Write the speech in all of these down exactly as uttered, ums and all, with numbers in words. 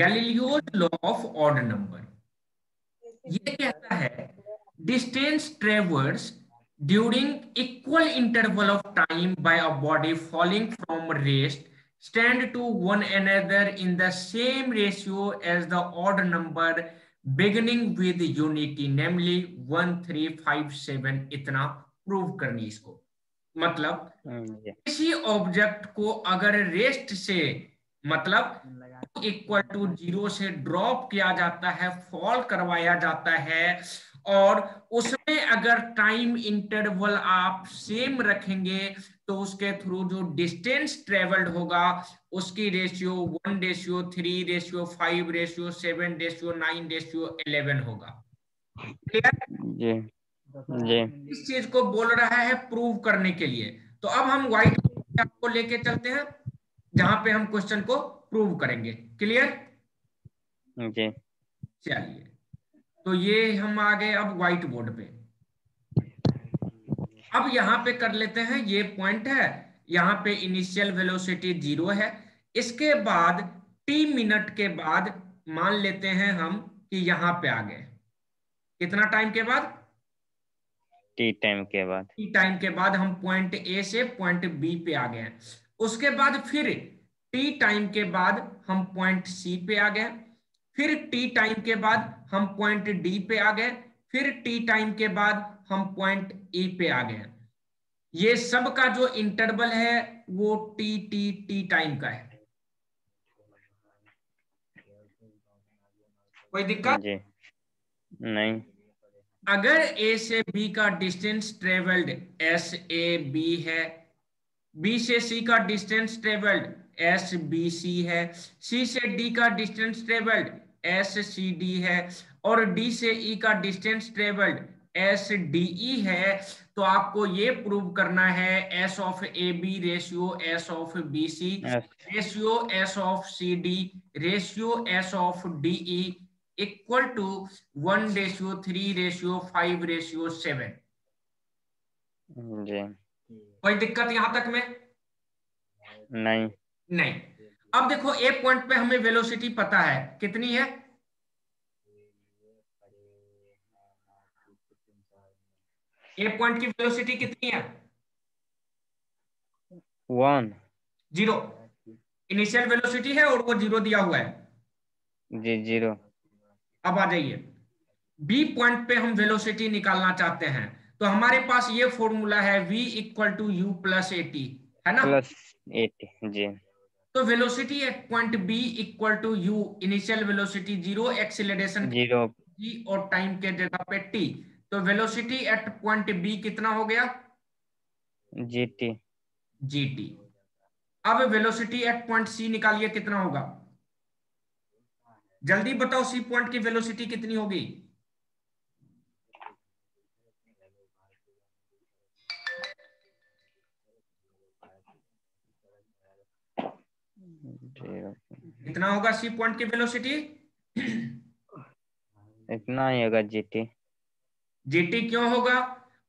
Galileo's law of odd number ये कहता है distance traverse during equal interval of time by a body falling from rest stand to one another in the same ratio as the odd number beginning with unity, namely one, three, five, seven. इतना prove करनी इसको मतलब किसी object को अगर rest से मतलब equal to zero से ड्रॉप किया जाता है, फॉल करवाया जाता है और उसमें अगर टाइम इंटरवल आप सेम रखेंगे तो उसके थ्रू जो डिस्टेंस ट्रेवल्ड होगा उसकी ratio one ratio three ratio five ratio seven ratio nine ratio eleven होगा। जी, जी। इस चीज को बोल रहा है प्रूव करने के लिए। तो अब हम व्हाइट को लेके चलते हैं जहां पे हम क्वेश्चन को प्रूव करेंगे। क्लियर? जी। चलिए तो ये हम आ गए अब व्हाइट बोर्ड पे। अब यहाँ पे कर लेते हैं, ये पॉइंट है, यहाँ पे इनिशियल वेलोसिटी जीरो है। इसके बाद टी मिनट के बाद मान लेते हैं हम कि यहाँ पे आ गए। कितना टाइम के बाद? टी टाइम के बाद। टी टाइम के बाद हम पॉइंट ए से पॉइंट बी पे आ गए। उसके बाद फिर टी टाइम के बाद हम पॉइंट सी पे आ गए। फिर टी टाइम के बाद हम पॉइंट डी पे आ गए। फिर टी टाइम के बाद हम पॉइंट ई पे आ गए। ये सब का जो इंटरवल है वो टी टी टी टाइम का है। कोई दिक्कत नहीं। अगर ए से बी का distance travelled S A B है, बी से सी का distance travelled S B C है, सी से डी का distance travelled S C D है और डी से ई का distance travelled S D E है, तो आपको ये प्रूव करना है S of A B ratio S of B C ratio S of C D ratio S of D E equal to one ratio three ratio five ratio seven. कोई दिक्कत यहाँ तक में नहीं? नहीं। अब देखो ए पॉइंट पे हमें वेलोसिटी पता है कितनी है, ए पॉइंट की वेलोसिटी कितनी है? वन जीरो इनिशियल वेलोसिटी है और वो जीरो दिया हुआ है। जी जीरो। अब आ जाइए बी पॉइंट पे हम वेलोसिटी निकालना चाहते हैं तो हमारे पास ये फॉर्मूला है v equal to u plus a t, है ना? Plus a t. जी। तो velocity eight point B equal to u, initial velocity zero, acceleration zero और टाइम के जगह पे टी। तो वेलोसिटी एट पॉइंट बी कितना हो गया? जीटी। जीटी। अब वेलोसिटी एट पॉइंट सी निकालिए कितना होगा, जल्दी बताओ। सी पॉइंट की वेलोसिटी कितनी होगी? कितना होगा सी पॉइंट की वेलोसिटी? इतना ही होगा जीटी। जीटी क्यों होगा?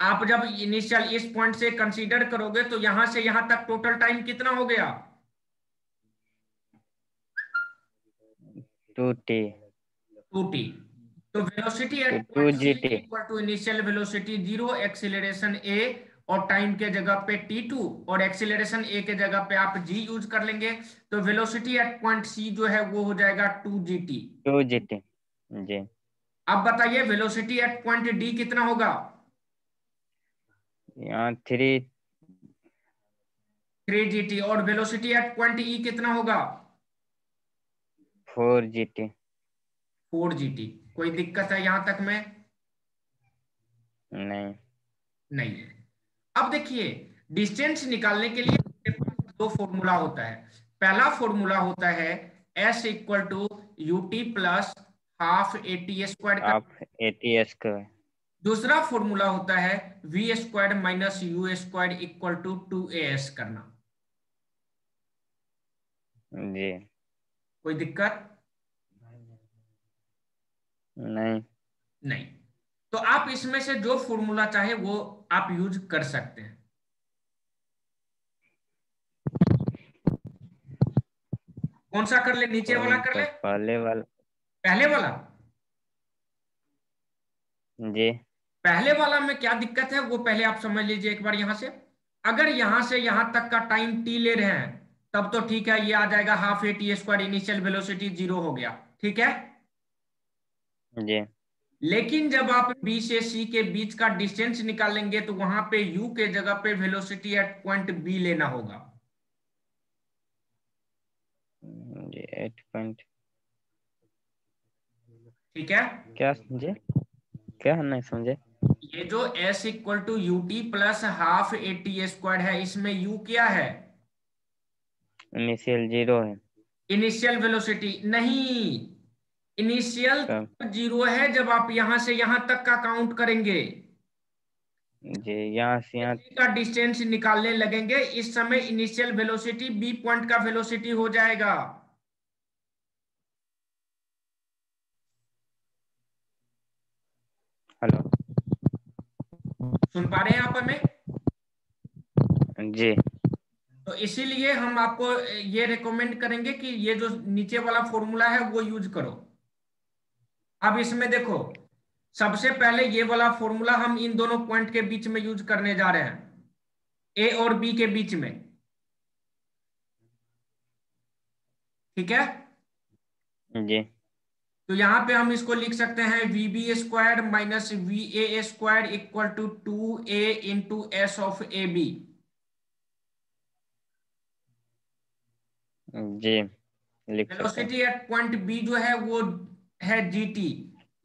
आप जब इनिशियल इस पॉइंट से कंसीडर करोगे तो यहां से यहां तक टोटल टाइम कितना हो गया? Two t. Two t. तो velocity at two g t equal to initial velocity zero, acceleration a और टाइम के जगह पे टी टू और एक्सीलरेशन ए के जगह पे आप जी यूज कर लेंगे तो वेलोसिटी एट पॉइंट सी जो है वो हो जाएगा टू जीटी। Two g t. जी। अब बताइए वेलोसिटी एट पॉइंट डी कितना होगा? यहाँ थ्री थ्री जीटी। और वेलोसिटी एट पॉइंट ई कितना होगा? Four g t. Four g t. कोई दिक्कत है यहाँ तक में? नहीं। नहीं। अब देखिए डिस्टेंस निकालने के लिए दो फॉर्मूला होता है। पहला फॉर्मूला होता है s equal to u t plus half a t square का ए टी स्क्वायर। दूसरा फॉर्मूला होता है v square minus u square equal to two a s करना। जी। कोई दिक्कत नहीं? नहीं। तो आप इसमें से जो फॉर्मूला चाहे वो आप यूज कर सकते हैं। कौन सा कर ले, नीचे वाला कर ले, पहले वाला पहले वाला जी। पहले वाला में क्या दिक्कत है वो पहले आप समझ लीजिए एक बार। यहाँ से अगर यहाँ से यहाँ तक का टाइम टी ले रहे हैं तब तो ठीक है, ये आ जाएगा half a t square, initial velocity zero हो गया, ठीक है जी। लेकिन जब आप बी से सी के बीच का डिस्टेंस निकालेंगे तो वहां पे यू के जगह पे वेलोसिटी एट पॉइंट बी लेना होगा। एट पॉइंट ठीक है क्या समझे, क्या नहीं समझे। ये जो s equal to u t plus half a t square है, इसमें u क्या है, इनिशियल जीरो है, इनिशियल वेलोसिटी नहीं, इनिशियल जीरो है जब आप यहाँ से यहाँ तक का काउंट करेंगे जी। यहाँ से यहाँ का डिस्टेंस निकालने लगेंगे, इस समय इनिशियल वेलोसिटी बी पॉइंट का वेलोसिटी हो जाएगा। हेलो, सुन पा रहे हैं आप हमें जी? तो इसीलिए हम आपको ये रेकमेंड करेंगे कि ये जो नीचे वाला फॉर्मूला है वो यूज करो। अब इसमें देखो, सबसे पहले ये वाला फॉर्मूला हम इन दोनों पॉइंट के बीच में यूज करने जा रहे हैं, ए और बी के बीच में, ठीक है जी। तो यहाँ पे हम इसको लिख सकते हैं v B square minus v A square equal to two a into s of A B जी। वेलोसिटी एट पॉइंट बी जो है वो है जी टी,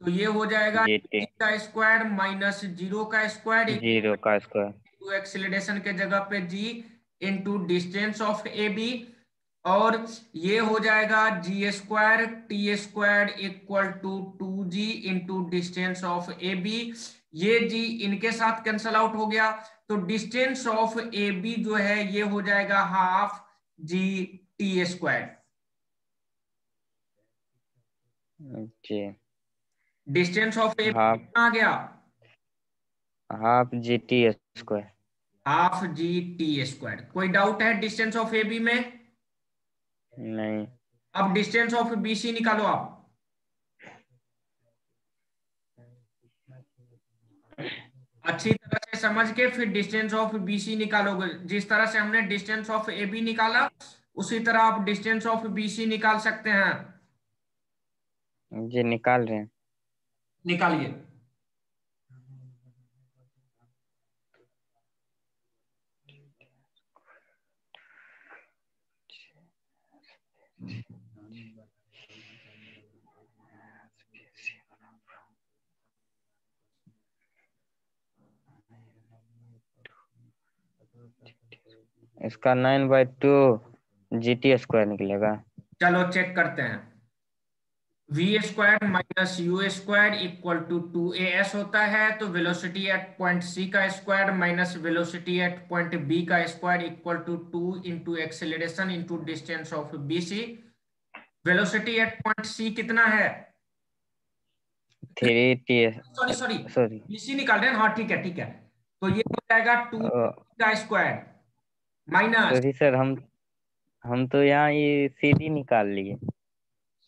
तो ये हो जाएगा टी का स्क्वायर माइनस जीरो का स्क्वायर, जीरो का स्क्वायर, एक्सीलरेशन के जगह पे g into distance of A B, और ये हो जाएगा g square T square equal to two g into distance of A B. ये जी इनके साथ कैंसल आउट हो गया, तो डिस्टेंस ऑफ ए बी जो है ये हो जाएगा half g T square. Distance of A आ गया half g T square, half g T square. कोई डाउट है डिस्टेंस ऑफ ए बी में? नहीं। अब डिस्टेंस ऑफ बी सी निकालो आप। अच्छी तरह से समझ के फिर डिस्टेंस ऑफ बी सी निकालोगे। जिस तरह से हमने डिस्टेंस ऑफ ए बी निकाला उसी तरह आप डिस्टेंस ऑफ बी सी निकाल सकते हैं। जी निकाल रहे हैं, निकालिए। इसका nine by two G T square निकलेगा। चलो चेक करते हैं। v square minus u square equal to two a s होता है, तो वेलोसिटी एट पॉइंट सी का square minus velocity eight point B का square equal to two into acceleration into distance of B C. Velocity eight point C कितना है? Three t, sorry sorry sorry B C निकाल रहे हैं। हाँ ठीक है ठीक है, तो ये हो जाएगा टू का स्क्वायर माइनस। सर हम हम तो यहाँ ये सीधी निकाल लिए,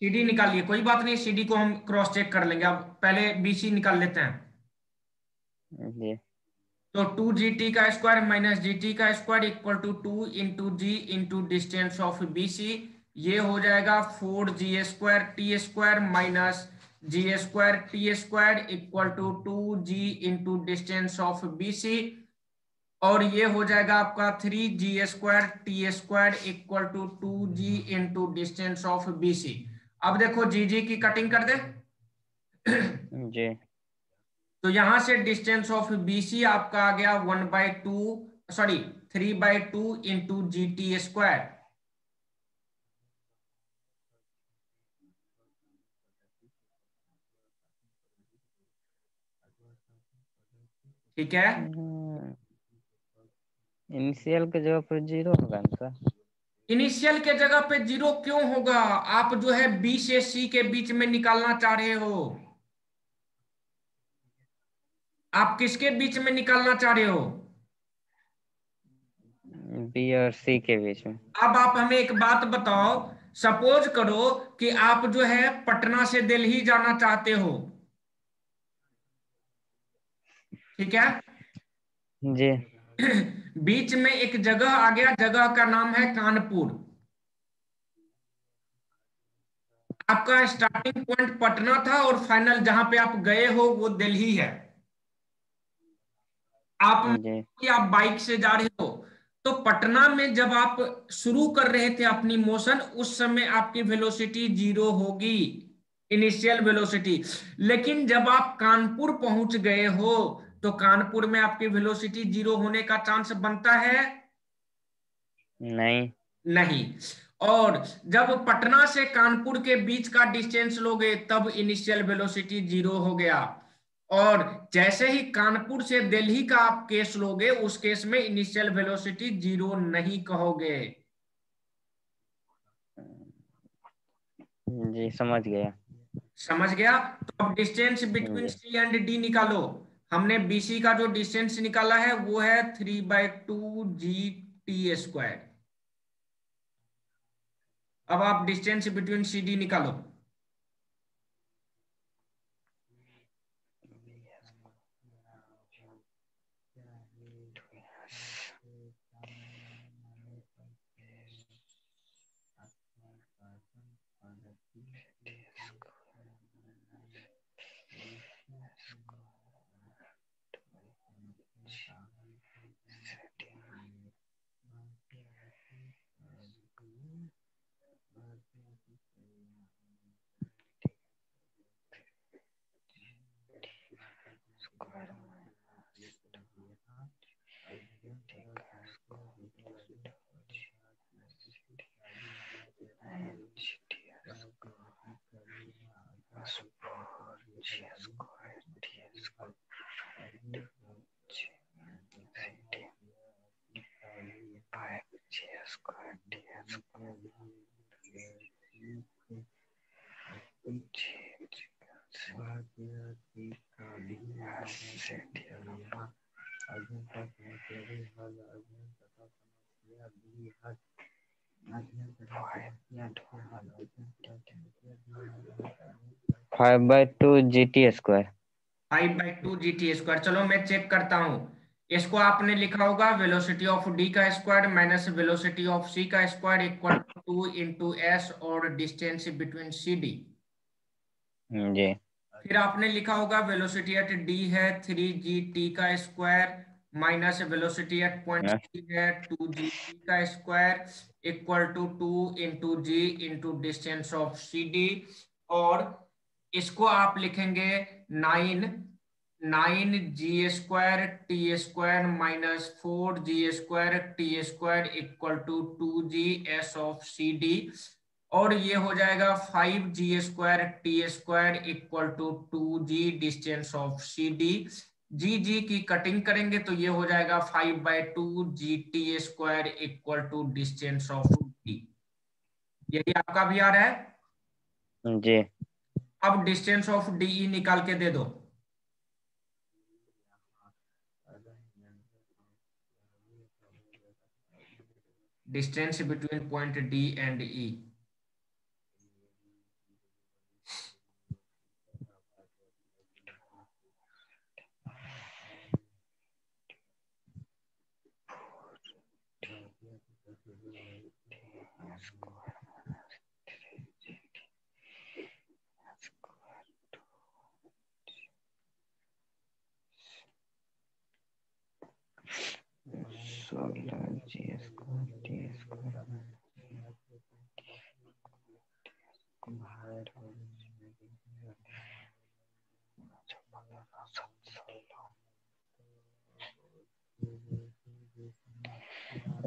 सीडी निकालिए, कोई बात नहीं, सीडी को हम क्रॉस चेक कर लेंगे। अब पहले बीसी निकाल लेते हैं जी। तो टू जी टी का स्क्वायर माइनस जी टी का square equal to two into ji into distance of BC. ये हो जाएगा four g square T square minus ji square T square equal to two g into distance of BC, और ये हो जाएगा आपका three g square T square equal to two g into distance of BC. अब देखो जी g की cutting कर दे जी। तो यहां से डिस्टेंस ऑफ बीसी आपका आ गया one by two sorry three by two into g T square. ठीक है, इनिशियल के जगह पर जीरो होगा सर। इनिशियल के जगह पे जीरो क्यों होगा? आप जो है बी से सी के बीच में निकालना चाह रहे हो। आप किसके बीच में निकालना चाह रहे हो? बी और सी के बीच में। अब आप हमें एक बात बताओ, सपोज करो कि आप जो है पटना से दिल्ली जाना चाहते हो, ठीक है जी, बीच में एक जगह आ गया, जगह का नाम है कानपुर। आपका स्टार्टिंग पॉइंट पटना था और फाइनल जहां पे आप गए हो वो दिल्ली है। आप कि आप बाइक से जा रहे हो, तो पटना में जब आप शुरू कर रहे थे अपनी मोशन, उस समय आपकी वेलोसिटी जीरो होगी, इनिशियल वेलोसिटी। लेकिन जब आप कानपुर पहुंच गए हो तो कानपुर में आपकी वेलोसिटी जीरो होने का चांस बनता है? नहीं नहीं। और जब पटना से कानपुर के बीच का डिस्टेंस लोगे तब इनिशियल वेलोसिटी जीरो हो गया, और जैसे ही कानपुर से दिल्ली का आप केस लोगे उस केस में इनिशियल वेलोसिटी जीरो नहीं कहोगे। जी समझ गया समझ गया। तो अब distance between C and D निकालो। हमने बीसी का जो डिस्टेंस निकाला है वो है three by two G T square. अब आप डिस्टेंस बिटवीन सी डी निकालो। Five by two G T square five by two G T square. चलो मैं चेक करता हूँ। इसको आपने लिखा होगा वेलोसिटी ऑफ डी का square minus velocity of C का square equal to into s और डिस्टेंस बिटवीन सी डी। जी फिर आपने लिखा होगा वेलोसिटी एट डी है थ्री जी टी का square minus velocity eight point C है टू जी टी का square equal to two into ji into distance of C D. और इसको आप लिखेंगे nine nine g square T square minus four g square T square equal to two g s of C D. और ये हो जाएगा five g square T square equal to two g distance of C D. G g की cutting करेंगे तो ये हो जाएगा five by two G T square equal to distance of D. यही आपका भी आ रहा है जी। अब डिस्टेंस ऑफ डी निकाल के दे दो। Distance between point D and E.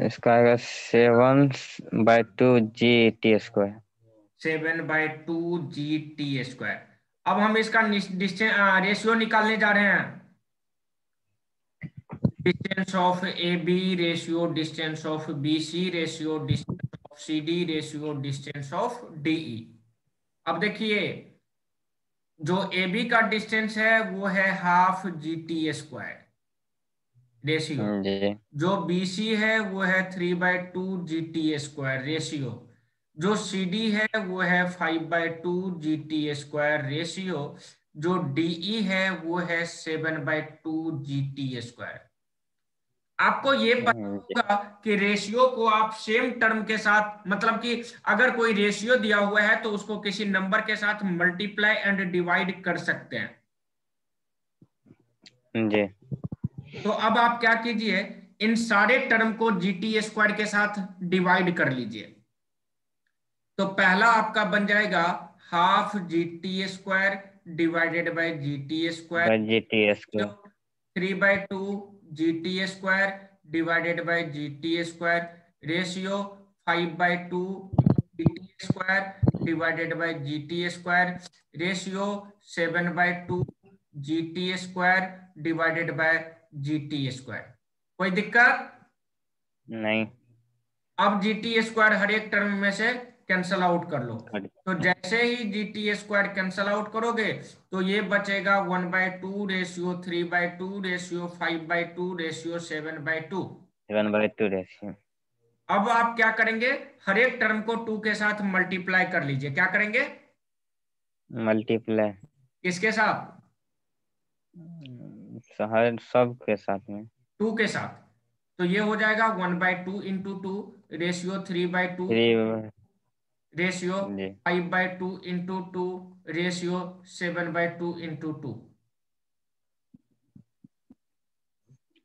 इसका आएगा seven by two G T square seven by two G T square. अब हम इसका रेशियो निकालने जा रहे हैं। Distance of A B ratio distance of B C ratio distance of C D ratio distance of D E. अब देखिए जो ए बी का डिस्टेंस है वो है half g T square ratio, जो बी सी है वो है three by two G T square ratio, जो सी डी है वो है five by two G T square ratio, जो डीई है वो है seven by two G T square. आपको ये पता होगा कि रेशियो को आप सेम टर्म के साथ, मतलब कि अगर कोई रेशियो दिया हुआ है तो उसको किसी नंबर के साथ मल्टीप्लाई एंड डिवाइड कर सकते हैं जी। तो अब आप क्या कीजिए, इन सारे टर्म को जी टी स्क्वायर के साथ डिवाइड कर लीजिए। तो पहला आपका बन जाएगा half g T square divided by g T square g T square, three by two G T square divided by g T square ratio five by two G T square divided by g T square ratio seven by two G T square divided by g T square. कोई दिक्कत नहीं। अब G T square हर एक term में से cancel out कर लो। तो जैसे ही g T square cancel out करोगे तो ये बचेगा one by two ratio three by two ratio five by two ratio seven by two seven by two ratio. अब आप क्या करेंगे, हर एक टर्म को टू के साथ मल्टीप्लाई कर लीजिए। क्या करेंगे? मल्टीप्लाई किसके साथ? हर सब के साथ में टू के साथ। तो ये हो जाएगा one by two into two ratio three by two ratio five by two into two ratio seven by two into two.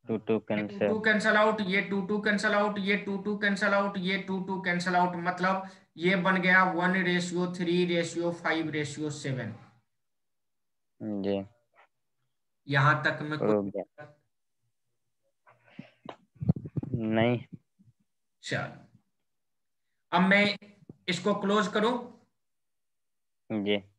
Two two cancel two cancel out, ये टू टू कैंसल आउट, ये two two cancel out, ये two two cancel out, मतलब ये बन गया one ratio three ratio five ratio seven. यहाँ तक में कोई नहीं। चलो अब मैं इसको क्लोज करूं जी।